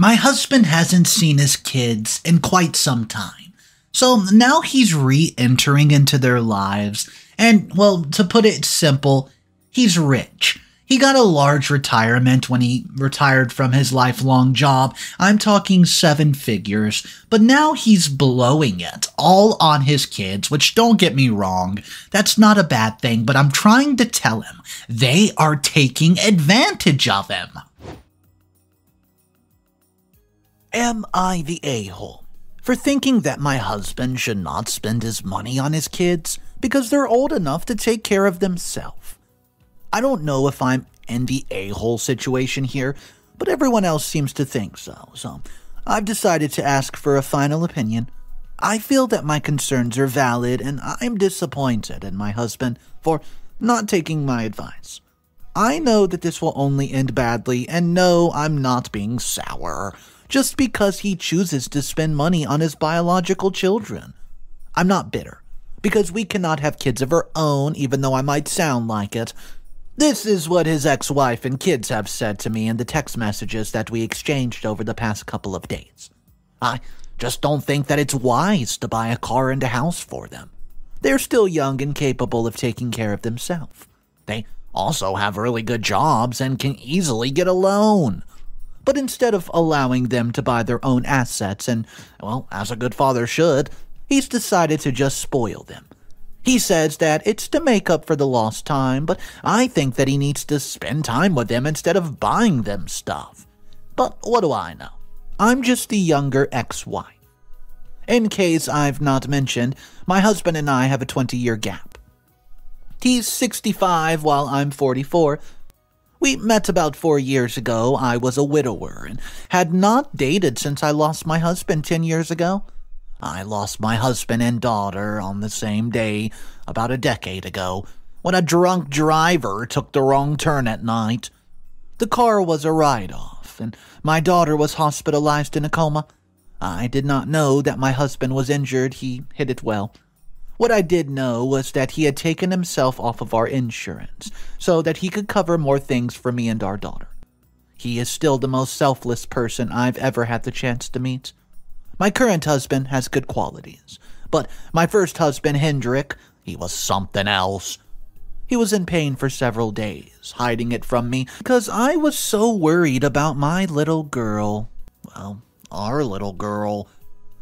My husband hasn't seen his kids in quite some time, so now he's re-entering into their lives, and, well, to put it simple, he's rich. He got a large retirement when he retired from his lifelong job. I'm talking 7 figures, but now he's blowing it all on his kids, which, don't get me wrong, that's not a bad thing, but I'm trying to tell him they are taking advantage of him. Am I the a-hole for thinking that my husband should not spend his money on his kids because they're old enough to take care of themselves? I don't know if I'm in the a-hole situation here, but everyone else seems to think so, I've decided to ask for a final opinion. I feel that my concerns are valid, and I'm disappointed in my husband for not taking my advice. I know that this will only end badly, and no, I'm not being sour, just because he chooses to spend money on his biological children. I'm not bitter, because we cannot have kids of our own, even though I might sound like it. This is what his ex-wife and kids have said to me in the text messages that we exchanged over the past couple of days. I just don't think that it's wise to buy a car and a house for them. They're still young and capable of taking care of themselves. They also have really good jobs and can easily get a loan. But instead of allowing them to buy their own assets and, well, as a good father should, he's decided to just spoil them. He says that it's to make up for the lost time, but I think that he needs to spend time with them instead of buying them stuff. But what do I know? I'm just the younger ex-wife. In case I've not mentioned, my husband and I have a 20-year gap. He's 65 while I'm 44. We met about 4 years ago. I was a widower and had not dated since I lost my husband 10 years ago. I lost my husband and daughter on the same day about a decade ago when a drunk driver took the wrong turn at night. The car was a write-off, and my daughter was hospitalized in a coma. I did not know that my husband was injured. He hid it well. What I did know was that he had taken himself off of our insurance so that he could cover more things for me and our daughter. He is still the most selfless person I've ever had the chance to meet. My current husband has good qualities, but my first husband, Hendrick, he was something else. He was in pain for several days, hiding it from me, because I was so worried about my little girl. Well, our little girl.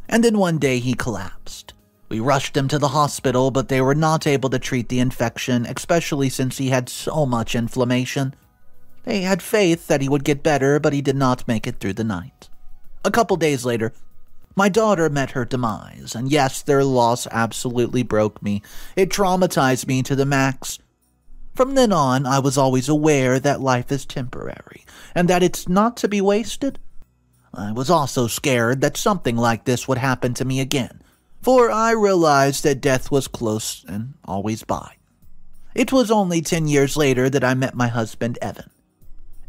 And then one day he collapsed. We rushed him to the hospital, but they were not able to treat the infection, especially since he had so much inflammation. They had faith that he would get better, but he did not make it through the night. A couple days later, my daughter met her demise, and yes, their loss absolutely broke me. It traumatized me to the max. From then on, I was always aware that life is temporary, and that it's not to be wasted. I was also scared that something like this would happen to me again, for I realized that death was close and always by. It was only 10 years later that I met my husband, Evan.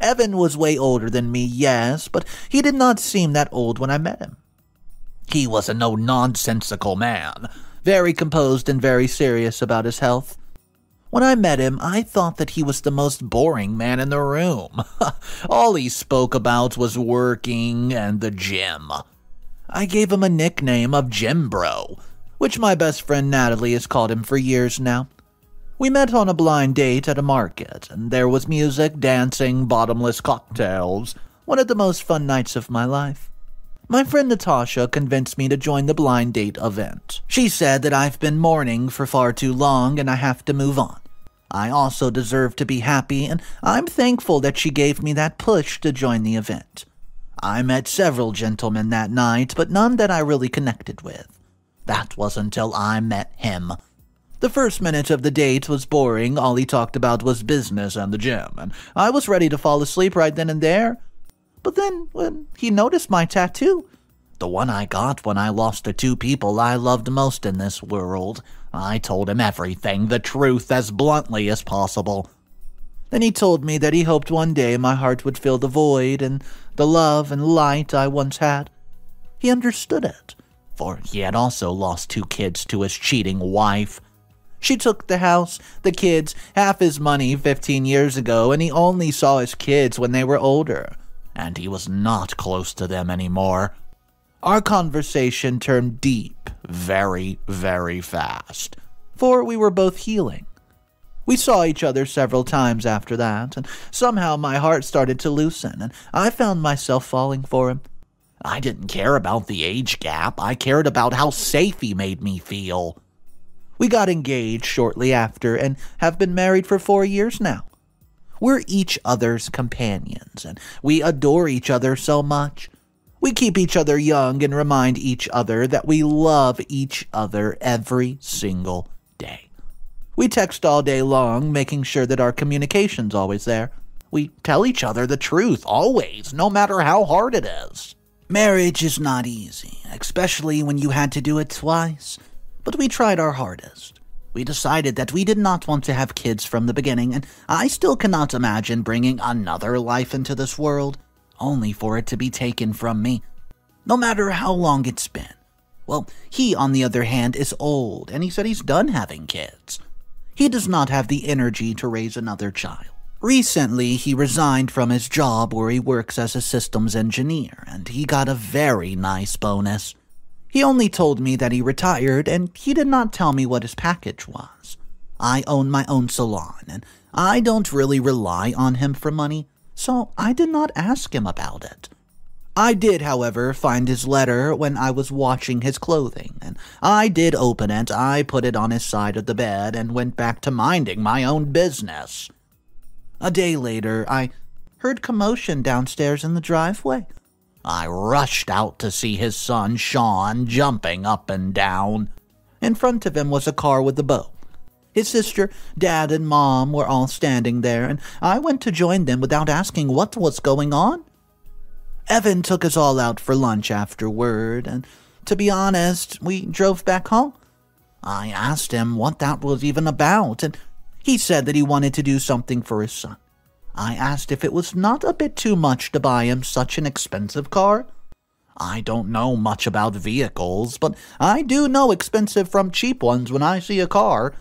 Evan was way older than me, yes, but he did not seem that old when I met him. He was a no-nonsensical man, very composed and very serious about his health. When I met him, I thought that he was the most boring man in the room. All he spoke about was working and the gym. I gave him a nickname of Gym Bro, which my best friend Natalie has called him for years now. We met on a blind date at a market, and there was music, dancing, bottomless cocktails, one of the most fun nights of my life. My friend Natasha convinced me to join the blind date event. She said that I've been mourning for far too long and I have to move on. I also deserve to be happy, and I'm thankful that she gave me that push to join the event. I met several gentlemen that night, but none that I really connected with. That was until I met him. The first minute of the date was boring. All he talked about was business and the gym, and I was ready to fall asleep right then and there. But then, when he noticed my tattoo, the one I got when I lost the two people I loved most in this world, I told him everything, the truth, as bluntly as possible. Then he told me that he hoped one day my heart would fill the void and the love and light I once had. He understood it, for he had also lost 2 kids to his cheating wife. She took the house, the kids, half his money 15 years ago, and he only saw his kids when they were older. and he was not close to them anymore. Our conversation turned deep very, very fast, for we were both healing. We saw each other several times after that, and somehow my heart started to loosen, and I found myself falling for him. I didn't care about the age gap. I cared about how safe he made me feel. We got engaged shortly after and have been married for 4 years now. We're each other's companions, and we adore each other so much. We keep each other young and remind each other that we love each other every single day. We text all day long, making sure that our communication's always there. We tell each other the truth, always, no matter how hard it is. Marriage is not easy, especially when you had to do it twice. But we tried our hardest. We decided that we did not want to have kids from the beginning, and I still cannot imagine bringing another life into this world, only for it to be taken from me, no matter how long it's been. Well, he, on the other hand, is old, and he said he's done having kids. He does not have the energy to raise another child. Recently, he resigned from his job where he works as a systems engineer, and he got a very nice bonus. He only told me that he retired, and he did not tell me what his package was. I own my own salon, and I don't really rely on him for money, so I did not ask him about it. I did, however, find his letter when I was watching his clothing, and I did open it. I put it on his side of the bed and went back to minding my own business. A day later, I heard commotion downstairs in the driveway. I rushed out to see his son, Sean, jumping up and down. In front of him was a car with a bow. His sister, Dad, and Mom were all standing there, and I went to join them without asking what was going on. Evan took us all out for lunch afterward, and to be honest, we drove back home. I asked him what that was even about, and he said that he wanted to do something for his son. I asked if it was not a bit too much to buy him such an expensive car. I don't know much about vehicles, but I do know expensive from cheap ones when I see a car.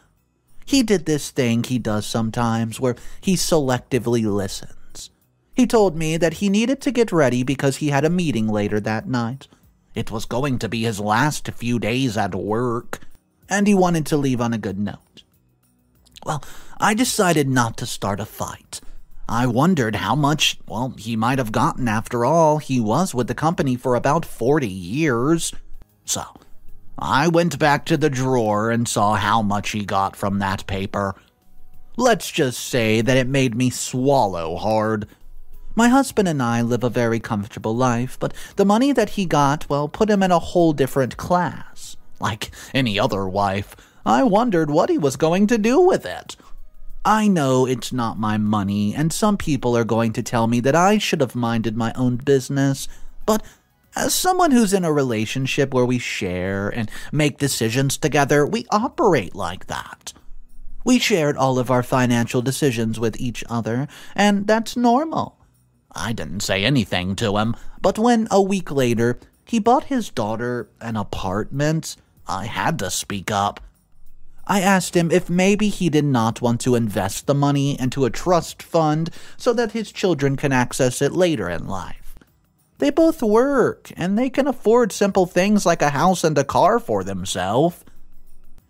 He did this thing he does sometimes where he selectively listens. He told me that he needed to get ready because he had a meeting later that night. It was going to be his last few days at work, and he wanted to leave on a good note. Well, I decided not to start a fight. I wondered how much, well, he might have gotten. After all, he was with the company for about 40 years. So, I went back to the drawer and saw how much he got from that paper. Let's just say that it made me swallow hard. My husband and I live a very comfortable life, but the money that he got, well, put him in a whole different class. Like any other wife, I wondered what he was going to do with it. I know it's not my money, and some people are going to tell me that I should have minded my own business, but as someone who's in a relationship where we share and make decisions together, we operate like that. We shared all of our financial decisions with each other, and that's normal. I didn't say anything to him, but when a week later he bought his daughter an apartment, I had to speak up. I asked him if maybe he did not want to invest the money into a trust fund so that his children can access it later in life. They both work, and they can afford simple things like a house and a car for themselves.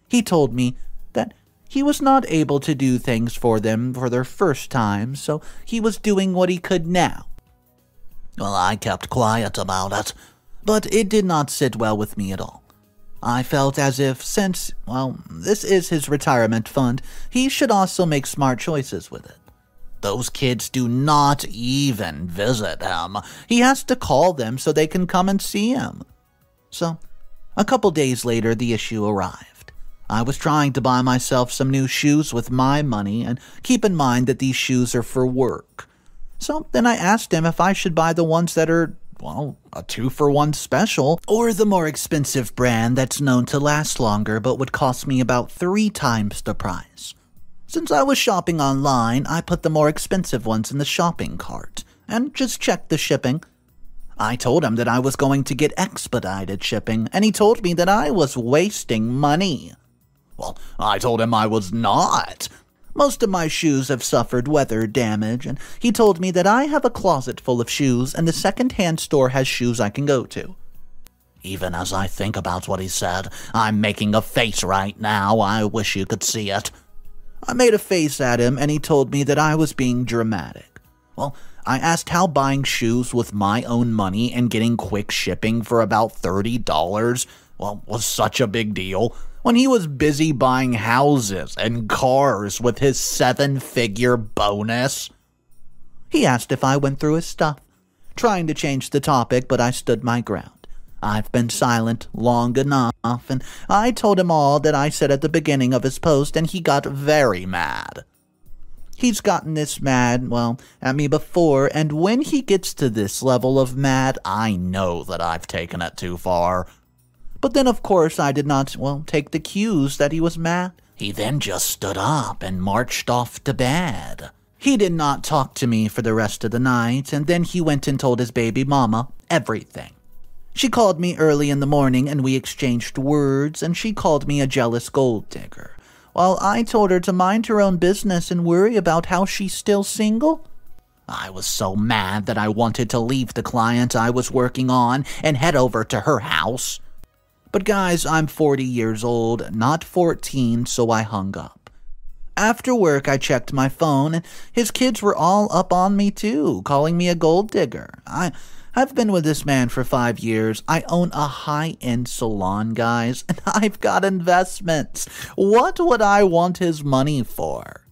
He told me that he was not able to do things for them for their first time, so he was doing what he could now. Well, I kept quiet about it, but it did not sit well with me at all. I felt as if since, well, this is his retirement fund, he should also make smart choices with it. Those kids do not even visit him. He has to call them so they can come and see him. So, a couple days later, the issue arrived. I was trying to buy myself some new shoes with my money, and keep in mind that these shoes are for work. So then I asked him if I should buy the ones that are, well, a 2-for-1 special, or the more expensive brand that's known to last longer but would cost me about 3 times the price. Since I was shopping online, I put the more expensive ones in the shopping cart and just checked the shipping. I told him that I was going to get expedited shipping, and he told me that I was wasting money. Well, I told him I was not. Most of my shoes have suffered weather damage, and he told me that I have a closet full of shoes, and the second-hand store has shoes I can go to. Even as I think about what he said, I'm making a face right now. I wish you could see it. I made a face at him, and he told me that I was being dramatic. Well, I asked how buying shoes with my own money and getting quick shipping for about $30, well, was such a big deal, when he was busy buying houses and cars with his seven-figure bonus. He asked if I went through his stuff, trying to change the topic, but I stood my ground. I've been silent long enough, and I told him all that I said at the beginning of his post, and he got very mad. He's gotten this mad, well, at me before, and when he gets to this level of mad, I know that I've taken it too far. But then, of course, I did not, well, take the cues that he was mad. He then just stood up and marched off to bed. He did not talk to me for the rest of the night, and then he went and told his baby mama everything. She called me early in the morning, and we exchanged words, and she called me a jealous gold digger, while I told her to mind her own business and worry about how she's still single. I was so mad that I wanted to leave the client I was working on and head over to her house. But guys, I'm 40 years old, not 14, so I hung up. After work, I checked my phone, and his kids were all up on me too, calling me a gold digger. I've been with this man for 5 years. I own a high-end salon, guys, and I've got investments. What would I want his money for?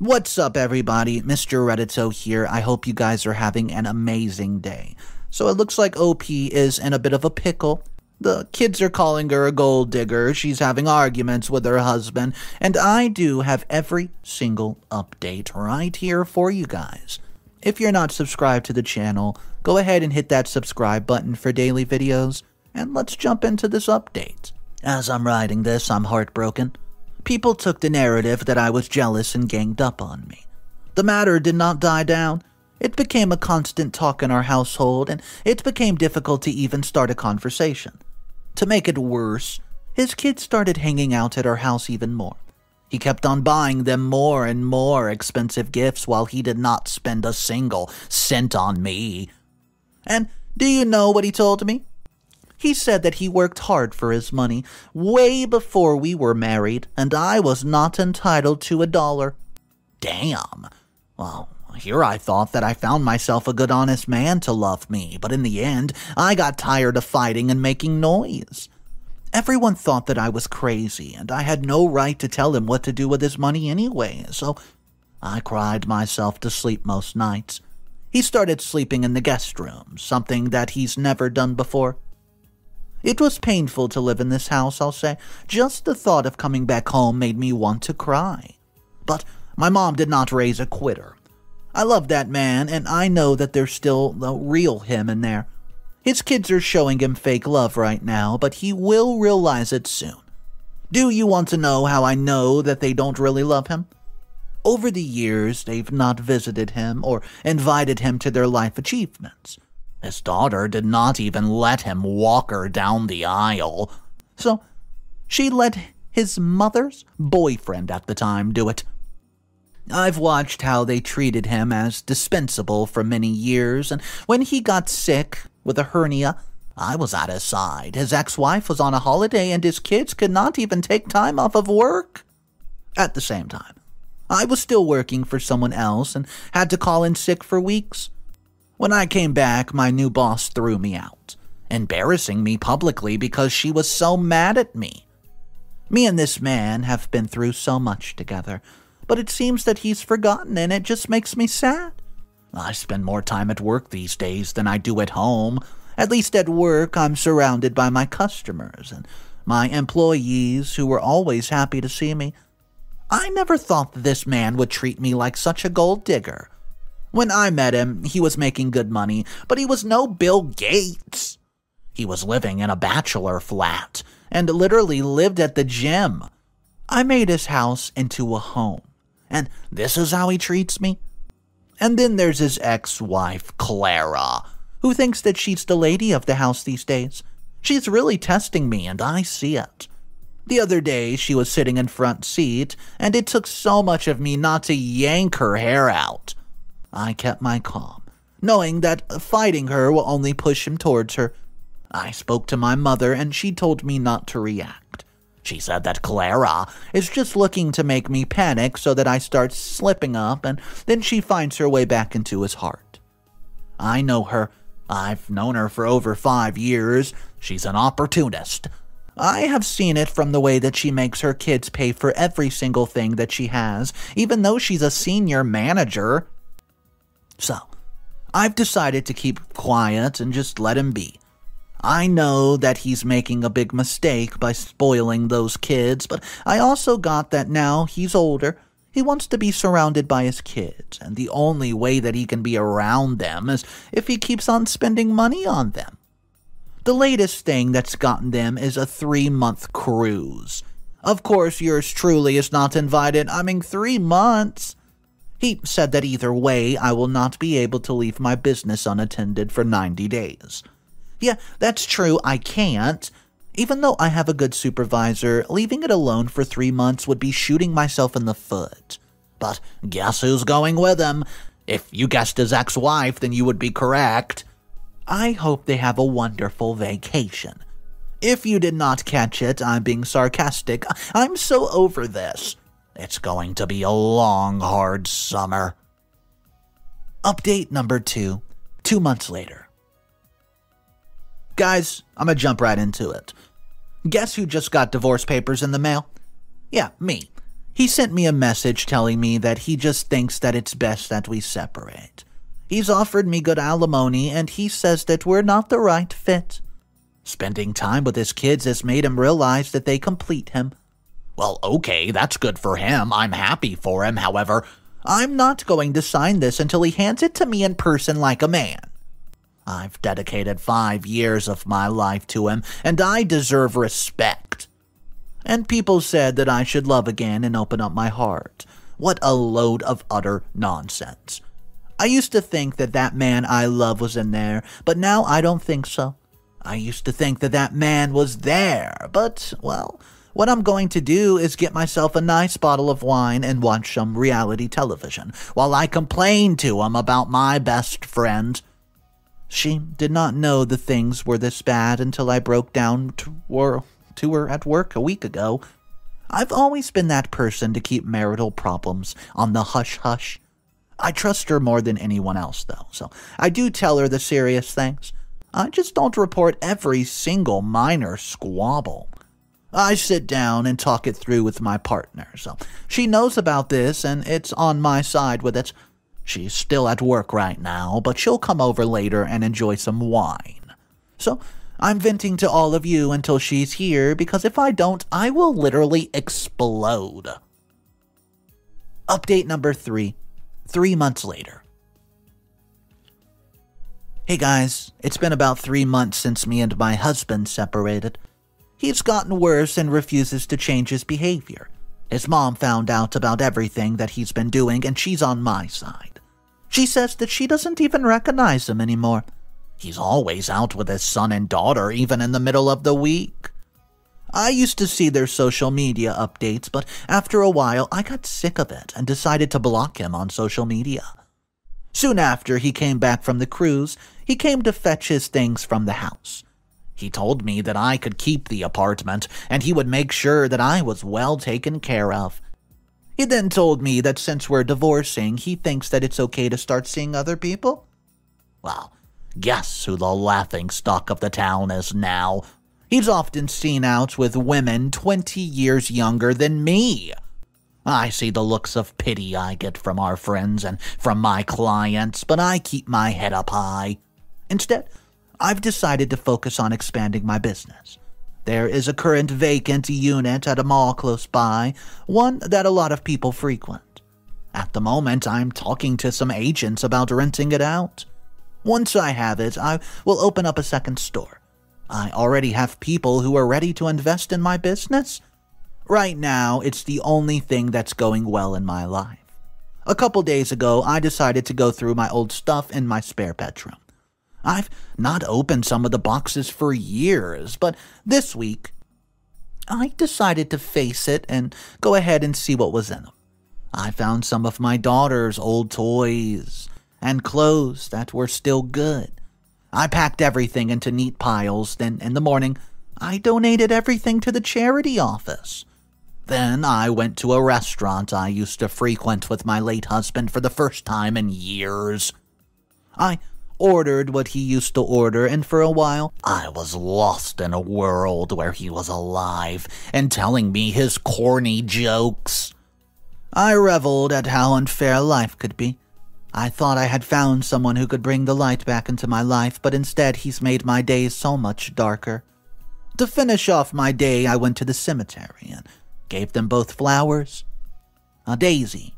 What's up, everybody? Mr. Reddito here. I hope you guys are having an amazing day. So it looks like OP is in a bit of a pickle. The kids are calling her a gold digger, she's having arguments with her husband, and I do have every single update right here for you guys. If you're not subscribed to the channel, go ahead and hit that subscribe button for daily videos, and let's jump into this update. As I'm writing this, I'm heartbroken. People took the narrative that I was jealous and ganged up on me. The matter did not die down. It became a constant talk in our household, and it became difficult to even start a conversation. To make it worse, his kids started hanging out at our house even more. He kept on buying them more and more expensive gifts while he did not spend a single cent on me. And do you know what he told me? He said that he worked hard for his money way before we were married, and I was not entitled to $1. Damn. Well, here I thought that I found myself a good honest man to love me, but in the end, I got tired of fighting and making noise. Everyone thought that I was crazy, and I had no right to tell him what to do with his money anyway, so I cried myself to sleep most nights. He started sleeping in the guest room, something that he's never done before. It was painful to live in this house, I'll say. Just the thought of coming back home made me want to cry. But my mom did not raise a quitter. I love that man, and I know that there's still the real him in there. His kids are showing him fake love right now, but he will realize it soon. Do you want to know how I know that they don't really love him? Over the years, they've not visited him or invited him to their life achievements. His daughter did not even let him walk her down the aisle. So she let his mother's boyfriend at the time do it. I've watched how they treated him as dispensable for many years, and when he got sick with a hernia, I was at his side. His ex-wife was on a holiday, and his kids could not even take time off of work. At the same time, I was still working for someone else and had to call in sick for weeks. When I came back, my new boss threw me out, embarrassing me publicly because she was so mad at me. Me and this man have been through so much together, but it seems that he's forgotten, and it just makes me sad. I spend more time at work these days than I do at home. At least at work, I'm surrounded by my customers and my employees who were always happy to see me. I never thought that this man would treat me like such a gold digger. When I met him, he was making good money, but he was no Bill Gates. He was living in a bachelor flat and literally lived at the gym. I made his house into a home, and this is how he treats me? And then there's his ex-wife, Clara, who thinks that she's the lady of the house these days. She's really testing me, and I see it. The other day, she was sitting in front seat, and it took so much of me not to yank her hair out. I kept my calm, knowing that fighting her will only push him towards her. I spoke to my mother, and she told me not to react. She said that Clara is just looking to make me panic so that I start slipping up, and then she finds her way back into his heart. I know her. I've known her for over 5 years. She's an opportunist. I have seen it from the way that she makes her kids pay for every single thing that she has, even though she's a senior manager. So, I've decided to keep quiet and just let him be. I know that he's making a big mistake by spoiling those kids, but I also got that now he's older. He wants to be surrounded by his kids, and the only way that he can be around them is if he keeps on spending money on them. The latest thing that's gotten them is a 3-month cruise. Of course, yours truly is not invited. I mean, 3 months. He said that either way, I will not be able to leave my business unattended for 90 days. Yeah, that's true, I can't. Even though I have a good supervisor, leaving it alone for 3 months would be shooting myself in the foot. But guess who's going with him? If you guessed his ex-wife, then you would be correct. I hope they have a wonderful vacation. If you did not catch it, I'm being sarcastic. I'm so over this. It's going to be a long, hard summer. Update number 2, 2 months later. Guys, I'm gonna jump right into it. Guess who just got divorce papers in the mail? Yeah, me. He sent me a message telling me that he just thinks that it's best that we separate. He's offered me good alimony, and he says that we're not the right fit. Spending time with his kids has made him realize that they complete him. Well, okay, that's good for him. I'm happy for him. However, I'm not going to sign this until he hands it to me in person like a man. I've dedicated 5 years of my life to him, and I deserve respect. And people said that I should love again and open up my heart. What a load of utter nonsense. I used to think that that man I love was in there, but now I don't think so. I used to think that that man was there, but, well, what I'm going to do is get myself a nice bottle of wine and watch some reality television while I complain to him about my best friend. She did not know the things were this bad until I broke down to her at work a week ago. I've always been that person to keep marital problems on the hush-hush. I trust her more than anyone else, though, so I do tell her the serious things. I just don't report every single minor squabble. I sit down and talk it through with my partner, so she knows about this, and it's on my side with it. She's still at work right now, but she'll come over later and enjoy some wine. So, I'm venting to all of you until she's here, because if I don't, I will literally explode. Update number 3, 3 months later. Hey guys, it's been about 3 months since me and my husband separated. He's gotten worse and refuses to change his behavior. His mom found out about everything that he's been doing, and she's on my side. She says that she doesn't even recognize him anymore. He's always out with his son and daughter, even in the middle of the week. I used to see their social media updates, but after a while, I got sick of it and decided to block him on social media. Soon after he came back from the cruise, he came to fetch his things from the house. He told me that I could keep the apartment, and he would make sure that I was well taken care of. He then told me that since we're divorcing, he thinks that it's okay to start seeing other people. Well, guess who the laughingstock of the town is now? He's often seen out with women 20 years younger than me. I see the looks of pity I get from our friends and from my clients, but I keep my head up high. Instead, I've decided to focus on expanding my business. There is a current vacant unit at a mall close by, one that a lot of people frequent. At the moment, I'm talking to some agents about renting it out. Once I have it, I will open up a second store. I already have people who are ready to invest in my business. Right now, it's the only thing that's going well in my life. A couple days ago, I decided to go through my old stuff in my spare bedroom. I've not opened some of the boxes for years, but this week I decided to face it and go ahead and see what was in them. I found some of my daughter's old toys and clothes that were still good. I packed everything into neat piles, then in the morning, I donated everything to the charity office. Then I went to a restaurant I used to frequent with my late husband for the first time in years. I ordered what he used to order, and for a while, I was lost in a world where he was alive and telling me his corny jokes. I reveled at how unfair life could be. I thought I had found someone who could bring the light back into my life, but instead he's made my days so much darker. To finish off my day, I went to the cemetery and gave them both flowers, a daisy.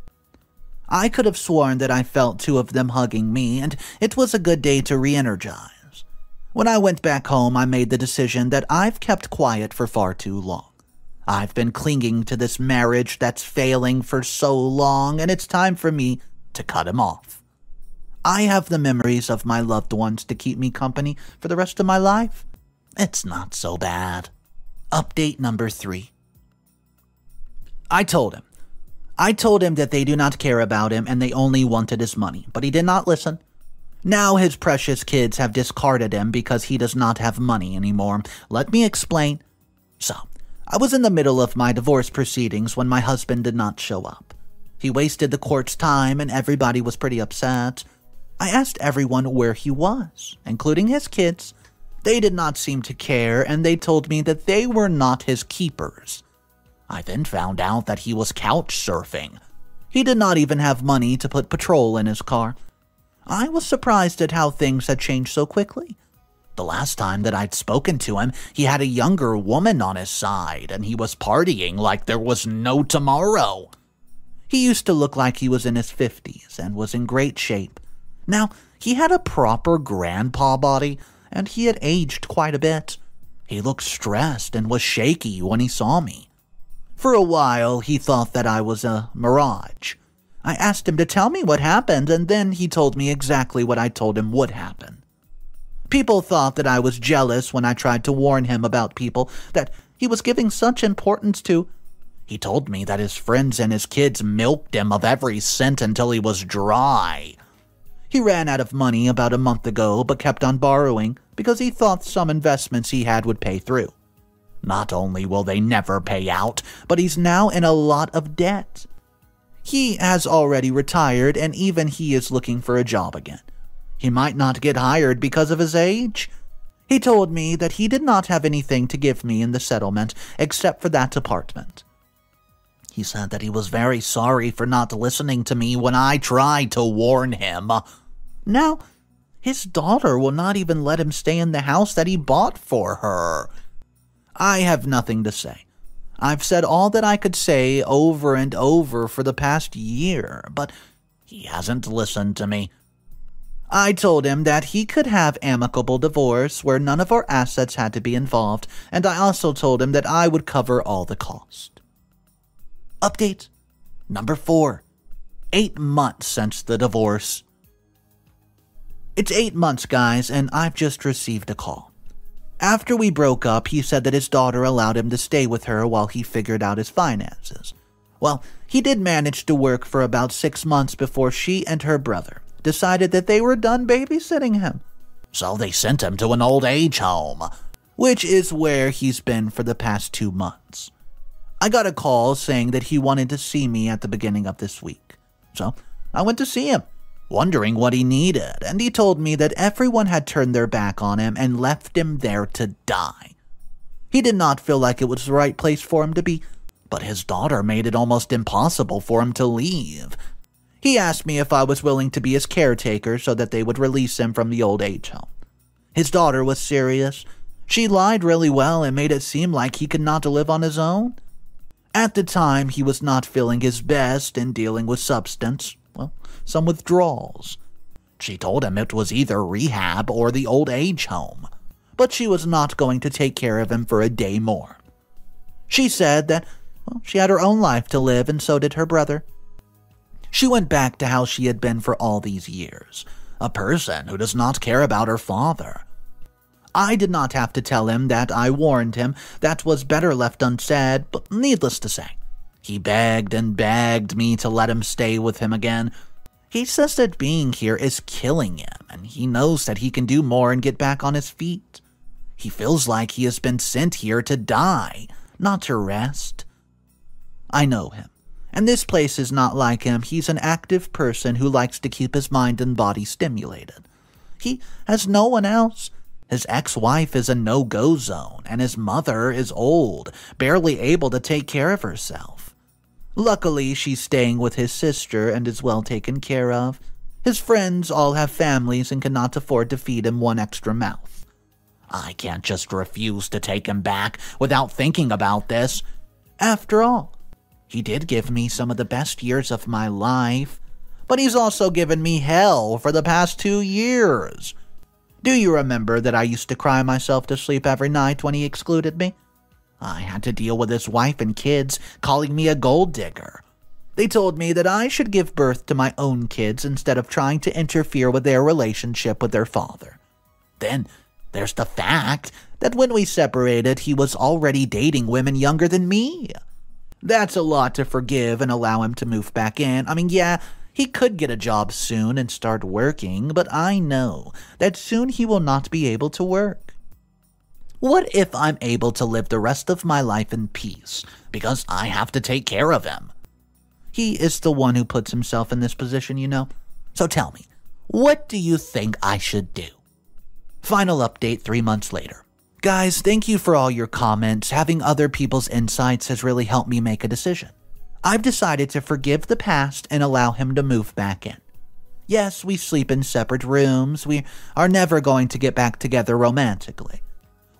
I could have sworn that I felt two of them hugging me, and it was a good day to re-energize. When I went back home, I made the decision that I've kept quiet for far too long. I've been clinging to this marriage that's failing for so long, and it's time for me to cut him off. I have the memories of my loved ones to keep me company for the rest of my life. It's not so bad. Update number 3. I told him that they do not care about him and they only wanted his money, but he did not listen. Now his precious kids have discarded him because he does not have money anymore. Let me explain. So, I was in the middle of my divorce proceedings when my husband did not show up. He wasted the court's time and everybody was pretty upset. I asked everyone where he was, including his kids. They did not seem to care and they told me that they were not his keepers. I then found out that he was couch surfing. He did not even have money to put petrol in his car. I was surprised at how things had changed so quickly. The last time that I'd spoken to him, he had a younger woman on his side, and he was partying like there was no tomorrow. He used to look like he was in his 50s and was in great shape. Now, he had a proper grandpa body, and he had aged quite a bit. He looked stressed and was shaky when he saw me. For a while, he thought that I was a mirage. I asked him to tell me what happened, and then he told me exactly what I told him would happen. People thought that I was jealous when I tried to warn him about people that he was giving such importance to. He told me that his friends and his kids milked him of every cent until he was dry. He ran out of money about a month ago but kept on borrowing because he thought some investments he had would pay through. Not only will they never pay out, but he's now in a lot of debt. He has already retired and even he is looking for a job again. He might not get hired because of his age. He told me that he did not have anything to give me in the settlement except for that apartment. He said that he was very sorry for not listening to me when I tried to warn him. Now, his daughter will not even let him stay in the house that he bought for her. I have nothing to say. I've said all that I could say over and over for the past year, but he hasn't listened to me. I told him that he could have amicable divorce where none of our assets had to be involved, and I also told him that I would cover all the cost. Update number 4. 8 months since the divorce. It's 8 months, guys, and I've just received a call. After we broke up, he said that his daughter allowed him to stay with her while he figured out his finances. Well, he did manage to work for about 6 months before she and her brother decided that they were done babysitting him. So they sent him to an old age home, which is where he's been for the past 2 months. I got a call saying that he wanted to see me at the beginning of this week. So I went to see him, wondering what he needed, and he told me that everyone had turned their back on him and left him there to die. He did not feel like it was the right place for him to be, but his daughter made it almost impossible for him to leave. He asked me if I was willing to be his caretaker so that they would release him from the old age home. His daughter was serious. She lied really well and made it seem like he could not live on his own. At the time, he was not feeling his best and dealing with substance, well, some withdrawals. She told him it was either rehab or the old age home, but she was not going to take care of him for a day more. She said that, well, she had her own life to live and so did her brother. She went back to how she had been for all these years, a person who does not care about her father. I did not have to tell him that I warned him. That was better left unsaid, but needless to say, he begged and begged me to let him stay with him again. He says that being here is killing him, and he knows that he can do more and get back on his feet. He feels like he has been sent here to die, not to rest. I know him, and this place is not like him. He's an active person who likes to keep his mind and body stimulated. He has no one else. His ex-wife is a no-go zone, and his mother is old, barely able to take care of herself. Luckily, she's staying with his sister and is well taken care of. His friends all have families and cannot afford to feed him one extra mouth. I can't just refuse to take him back without thinking about this. After all, he did give me some of the best years of my life, but he's also given me hell for the past 2 years. Do you remember that I used to cry myself to sleep every night when he excluded me? I had to deal with his wife and kids calling me a gold digger. They told me that I should give birth to my own kids instead of trying to interfere with their relationship with their father. Then there's the fact that when we separated, he was already dating women younger than me. That's a lot to forgive and allow him to move back in. I mean, yeah, he could get a job soon and start working, but I know that soon he will not be able to work. What if I'm able to live the rest of my life in peace because I have to take care of him? He is the one who puts himself in this position, you know. So tell me, what do you think I should do? Final update 3 months later. Guys, thank you for all your comments. Having other people's insights has really helped me make a decision. I've decided to forgive the past and allow him to move back in. Yes, we sleep in separate rooms. We are never going to get back together romantically.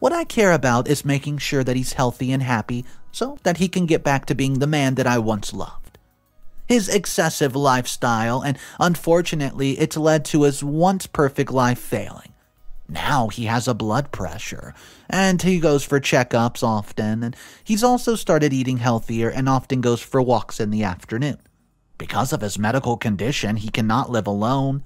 What I care about is making sure that he's healthy and happy so that he can get back to being the man that I once loved. His excessive lifestyle, and unfortunately, it's led to his once perfect life failing. Now he has a blood pressure, and he goes for checkups often, and he's also started eating healthier and often goes for walks in the afternoon. Because of his medical condition, he cannot live alone,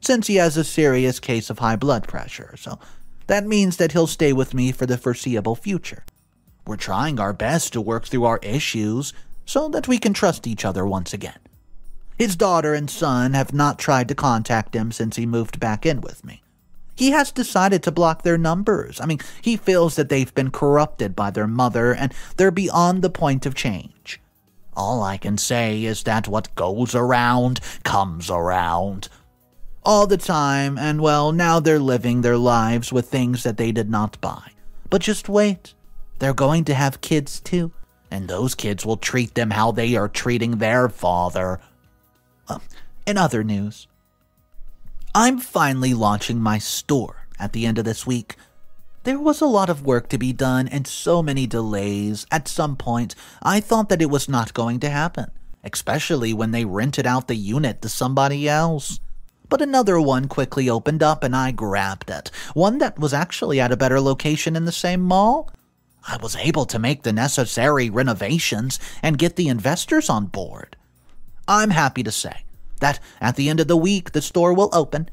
since he has a serious case of high blood pressure, so that means that he'll stay with me for the foreseeable future. We're trying our best to work through our issues so that we can trust each other once again. His daughter and son have not tried to contact him since he moved back in with me. He has decided to block their numbers. I mean, he feels that they've been corrupted by their mother and they're beyond the point of change. All I can say is that what goes around comes around. All the time, and well, now they're living their lives with things that they did not buy. But just wait, they're going to have kids too, and those kids will treat them how they are treating their father. In other news, I'm finally launching my store at the end of this week. There was a lot of work to be done and so many delays. At some point, I thought that it was not going to happen, especially when they rented out the unit to somebody else. But another one quickly opened up and I grabbed it, one that was actually at a better location in the same mall. I was able to make the necessary renovations and get the investors on board. I'm happy to say that at the end of the week, the store will open.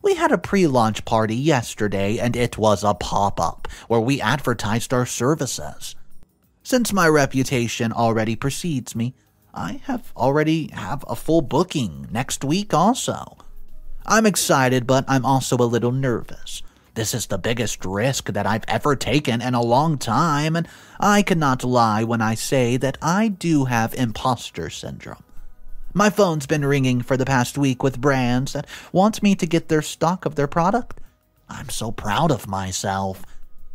We had a pre-launch party yesterday, and it was a pop-up where we advertised our services. Since my reputation already precedes me, I already have a full booking next week also. I'm excited, but I'm also a little nervous. This is the biggest risk that I've ever taken in a long time, and I cannot lie when I say that I do have imposter syndrome. My phone's been ringing for the past week with brands that want me to get their stock of their product. I'm so proud of myself.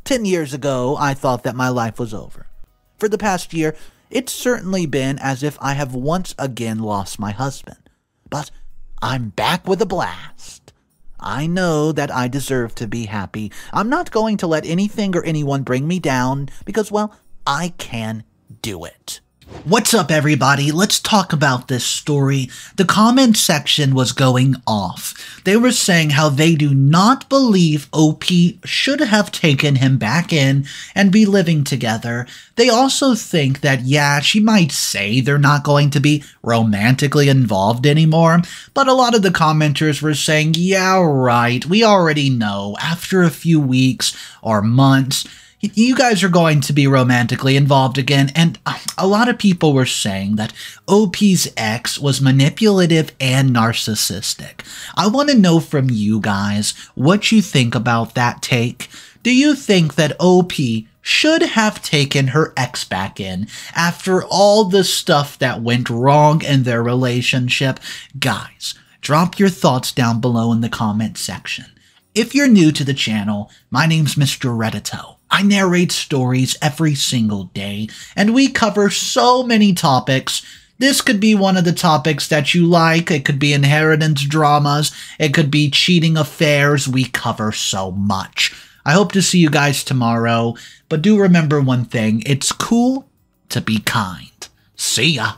10 years ago, I thought that my life was over. For the past year, it's certainly been as if I have once again lost my husband. But I'm back with a blast. I know that I deserve to be happy. I'm not going to let anything or anyone bring me down because, well, I can do it. What's up, everybody? Let's talk about this story. The comment section was going off. They were saying how they do not believe OP should have taken him back in and be living together. They also think that, yeah, she might say they're not going to be romantically involved anymore, but a lot of the commenters were saying, yeah, right, we already know. After a few weeks or months, you guys are going to be romantically involved again, and a lot of people were saying that OP's ex was manipulative and narcissistic. I want to know from you guys what you think about that take. Do you think that OP should have taken her ex back in after all the stuff that went wrong in their relationship? Guys, drop your thoughts down below in the comment section. If you're new to the channel, my name's Mr. Reddito. I narrate stories every single day, and we cover so many topics. This could be one of the topics that you like. It could be inheritance dramas. It could be cheating affairs. We cover so much. I hope to see you guys tomorrow, but do remember one thing. It's cool to be kind. See ya.